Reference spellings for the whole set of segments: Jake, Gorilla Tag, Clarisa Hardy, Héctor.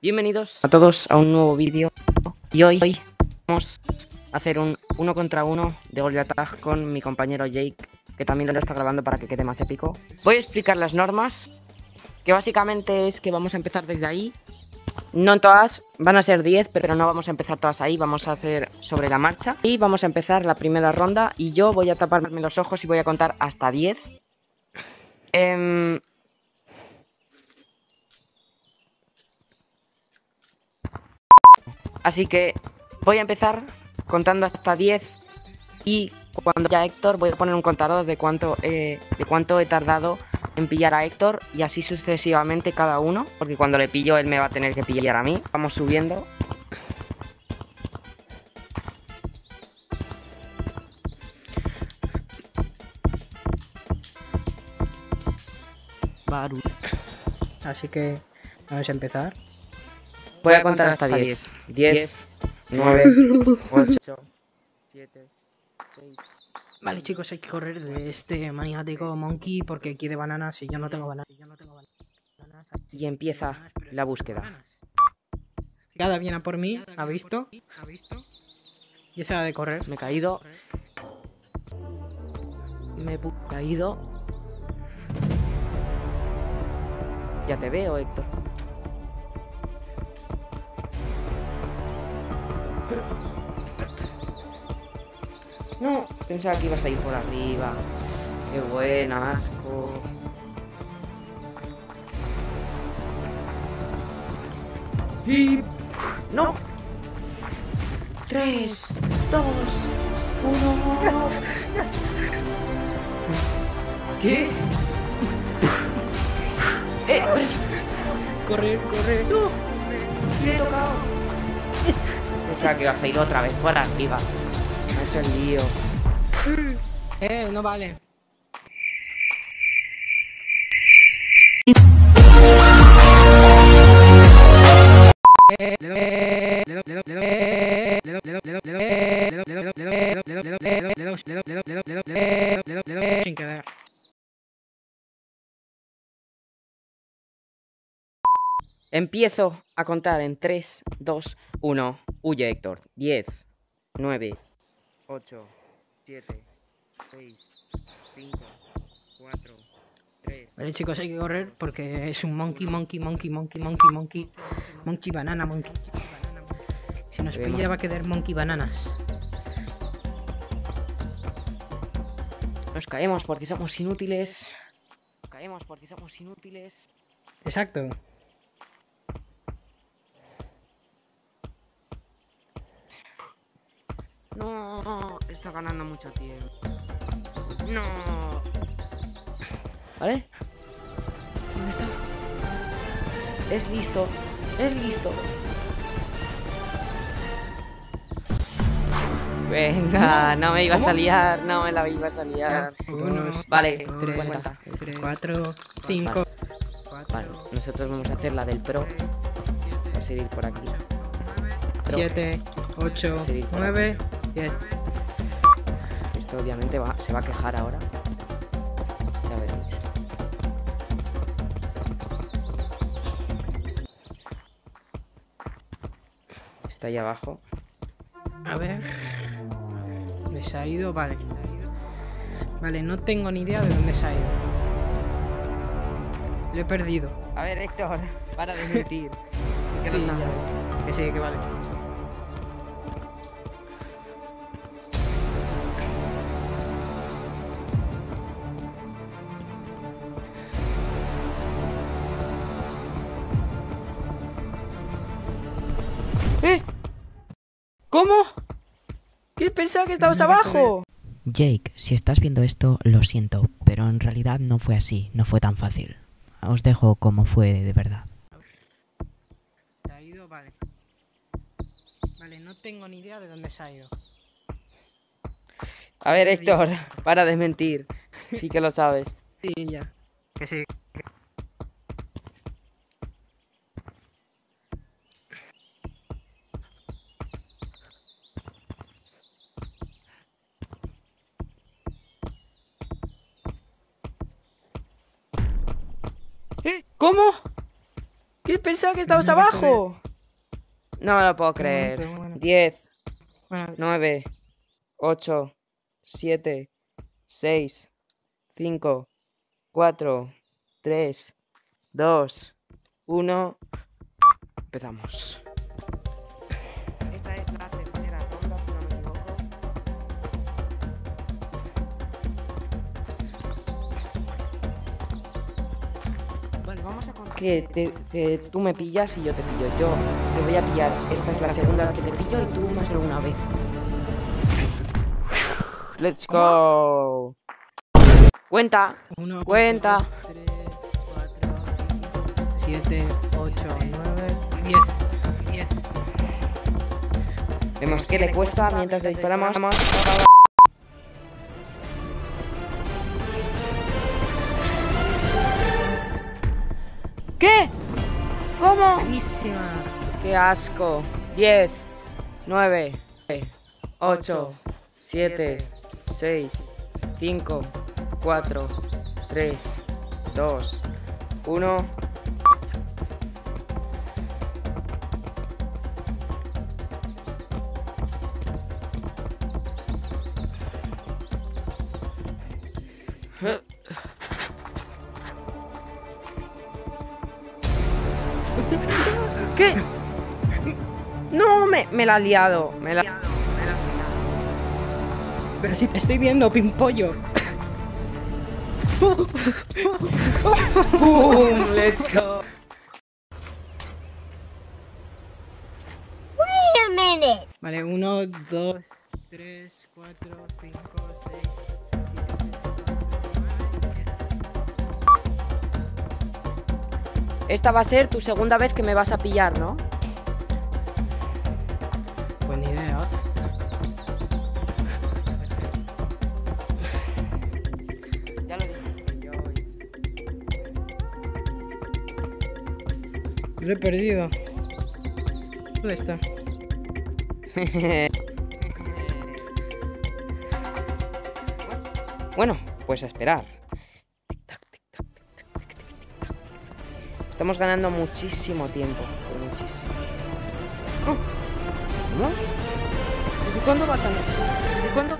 Bienvenidos a todos a un nuevo vídeo. Y hoy vamos a hacer un 1 contra 1 de Gorilla Tag con mi compañero Jake, que también lo está grabando para que quede más épico. Voy a explicar las normas, que básicamente es que vamos a empezar desde ahí. No en todas, van a ser 10, pero no vamos a empezar todas ahí, vamos a hacer sobre la marcha. Y vamos a empezar la primera ronda y yo voy a taparme los ojos y voy a contar hasta 10. Así que voy a empezar contando hasta 10 y cuando ya Héctor voy a poner un contador de cuánto he tardado en pillar a Héctor y así sucesivamente cada uno, porque cuando le pillo él me va a tener que pillar a mí. Vamos subiendo. Así que vamos a empezar. Voy a contar hasta 10. 10, 9, 8, 7, 6. Vale, chicos, hay que correr de este maniático monkey porque quiere bananas y yo no tengo bananas. Y empieza la búsqueda. Cada viene a por mí, ¿ha visto? Y se ha de correr. Me he caído. Me he caído. Ya te veo, Héctor. No, pensaba que ibas a ir por arriba. Qué buen asco. Y... ¡no! 3, 2, 1... ¿Qué? Correr, correr. ¡No! ¡Me he tocado! Pensaba que ibas a ir otra vez por arriba. El lío. No vale. Empiezo a contar en 3, 2, 1. Huye, Héctor. 10, 9. 8, 7, 6, 5, 4, 3. Vale, chicos, hay que correr porque es un monkey banana monkey. Si nos pilla va a quedar monkey bananas. Nos caemos porque somos inútiles. Exacto. No, está ganando mucho tiempo. No. ¿Vale? ¿Dónde está? Es listo. Venga, no me ibas a liar. Vale, 3, 4, 5. Vale, nosotros vamos a hacer la del pro. Vamos a ir por aquí. 7, 8, 9. Bien. Esto obviamente se va a quejar ahora. Ya veréis. Está ahí abajo. A ver. ¿Se ha ido? Vale. Vale, no tengo ni idea de dónde se ha ido. Lo he perdido. A ver, Héctor, para de mentir. Que sí, no, que sí, que vale. ¿Cómo? ¿Qué pensaba que estabas abajo? Jake, si estás viendo esto, lo siento, pero en realidad no fue así, no fue tan fácil. Os dejo como fue de verdad. ¿Se ha ido? Vale. Vale, no tengo ni idea de dónde se ha ido. A ver, Héctor, para de mentir. Sí que lo sabes. Sí, ya. Que sí. ¿Cómo? ¿Qué pensaba que estabas abajo? No lo puedo creer. 10, 9, 8, 7, 6, 5, 4, 3, 2, 1. Empezamos. Esta es la tercera ronda, si no me equivoco. Vale, vamos a contar. Que tú me pillas y yo te pillo. Yo te voy a pillar. Esta es la segunda que te pillo y tú más de una vez. Let's go. Cuenta. Uno, cuenta. 3, 4, 7, 8, 9, 10. 10. Vemos que le cuesta mientras le disparamos. ¿Qué? ¿Cómo? Buenísima. ¡Qué asco! 10, 9, 8, 7, 6, 5, 4, 3, 2, 1. ¿Qué? No, me la ha liado. Pero si te estoy viendo, pimpollo. Boom, let's go. Wait a minute. Vale, 1, 2, 3, 4, 5, 6. Esta va a ser tu segunda vez que me vas a pillar, ¿no? Buena idea. Ya lo dije yo. Lo he perdido. ¿Dónde está? Bueno, pues a esperar. Estamos ganando muchísimo tiempo, muchísimo. ¿No? ¿De cuándo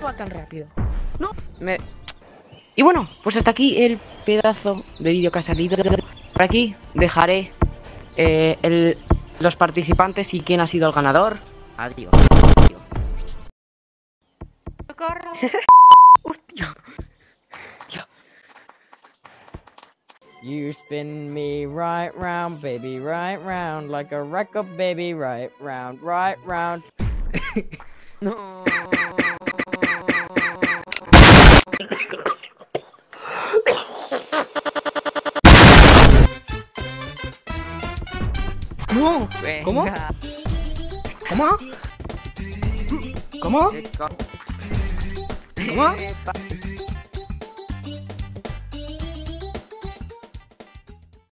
va tan rápido? No. Y bueno, pues hasta aquí el pedazo de vídeo que ha salido. Por aquí dejaré los participantes y quién ha sido el ganador. Adiós. ¡Corro! ¡Hostia! You spin me right round, baby, right round, like a record, baby, right round, right round. No. No. ¿Cómo? ¿Cómo? ¿Cómo? ¿Cómo? ¿Cómo?